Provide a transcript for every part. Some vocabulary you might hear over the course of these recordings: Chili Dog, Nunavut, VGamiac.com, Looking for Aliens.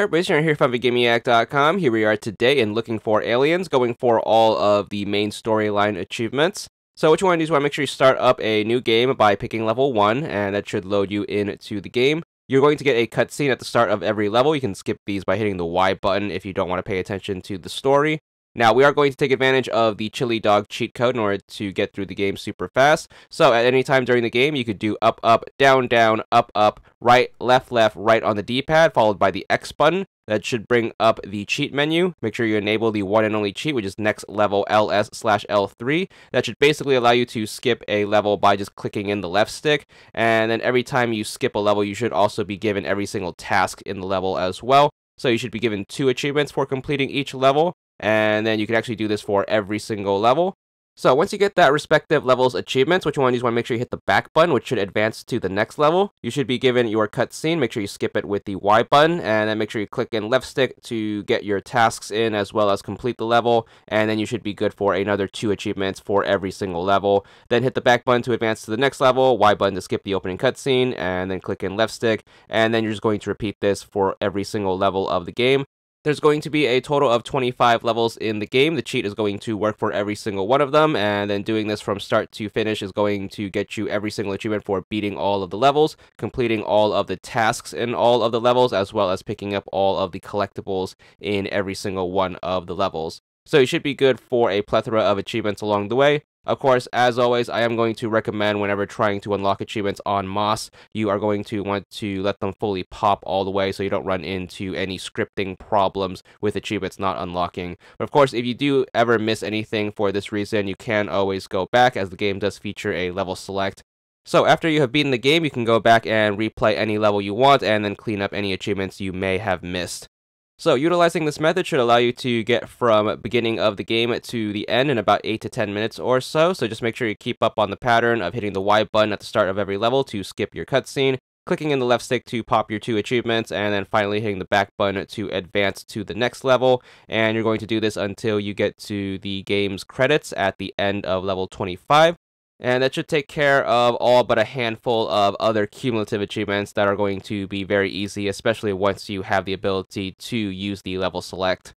Everybody, you're here from VGamiac.com. Here we are today in Looking for Aliens, going for all of the main storyline achievements. So what you want to do is make sure you start up a new game by picking level 1, and that should load you into the game. You're going to get a cutscene at the start of every level. You can skip these by hitting the Y button if you don't want to pay attention to the story. Now, we are going to take advantage of the Chili Dog cheat code in order to get through the game super fast. So at any time during the game, you could do up, up, down, down, up, up, right, left on the D-pad, followed by the X button. That should bring up the cheat menu. Make sure you enable the one and only cheat, which is next level LS/L3. That should basically allow you to skip a level by just clicking in the left stick. And then every time you skip a level, you should also be given every single task in the level as well. So you should be given 2 achievements for completing each level. And then you can actually do this for every single level. So once you get that respective level's achievements, what you want to do is make sure you hit the back button, which should advance to the next level. You should be given your cutscene. Make sure you skip it with the Y button, and then make sure you click in left stick to get your tasks in as well as complete the level. And then you should be good for another 2 achievements for every single level. Then hit the back button to advance to the next level, Y button to skip the opening cutscene, and then click in left stick. And then you're just going to repeat this for every single level of the game. There's going to be a total of 25 levels in the game. The cheat is going to work for every single one of them, and then doing this from start to finish is going to get you every single achievement for beating all of the levels, completing all of the tasks in all of the levels, as well as picking up all of the collectibles in every single one of the levels. So you should be good for a plethora of achievements along the way. Of course, as always, I am going to recommend whenever trying to unlock achievements on Moss, you are going to want to let them fully pop all the way so you don't run into any scripting problems with achievements not unlocking. But of course, if you do ever miss anything for this reason, you can always go back, as the game does feature a level select. So after you have beaten the game, you can go back and replay any level you want and then clean up any achievements you may have missed. So utilizing this method should allow you to get from beginning of the game to the end in about 8 to 10 minutes or so. So just make sure you keep up on the pattern of hitting the Y button at the start of every level to skip your cutscene, clicking in the left stick to pop your 2 achievements, and then finally hitting the back button to advance to the next level. And you're going to do this until you get to the game's credits at the end of level 25. And that should take care of all but a handful of other cumulative achievements that are going to be very easy, especially once you have the ability to use the level select.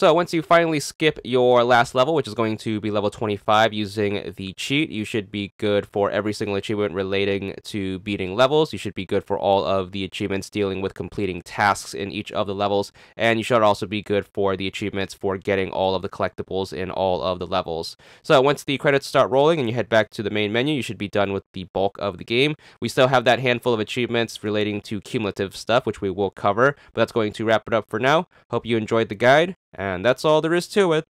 So once you finally skip your last level, which is going to be level 25 using the cheat, you should be good for every single achievement relating to beating levels. You should be good for all of the achievements dealing with completing tasks in each of the levels, and you should also be good for the achievements for getting all of the collectibles in all of the levels. So once the credits start rolling and you head back to the main menu, you should be done with the bulk of the game. We still have that handful of achievements relating to cumulative stuff, which we will cover, but that's going to wrap it up for now. Hope you enjoyed the guide. And that's all there is to it.